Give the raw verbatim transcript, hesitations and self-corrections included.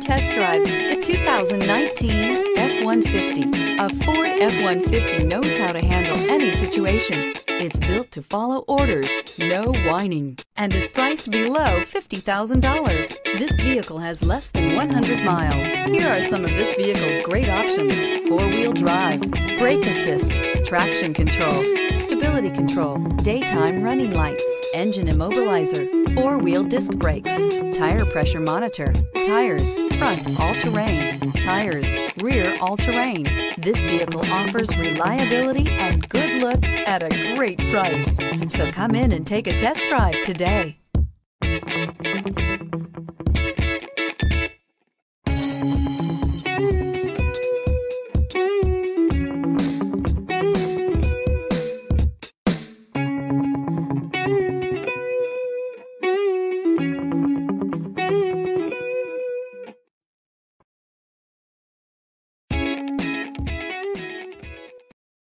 Come test drive the two thousand nineteen F one fifty. A Ford F one fifty knows how to handle any situation. It's built to follow orders, no whining, and is priced below fifty thousand dollars. This vehicle has less than one hundred miles. Here are some of this vehicle's great options: four-wheel drive, brake assist, traction control, stability control, daytime running lights, engine immobilizer, four-wheel disc brakes, tire pressure monitor, tires, front all-terrain, tires, rear all-terrain. This vehicle offers reliability and good looks at a great price. So come in and take a test drive today.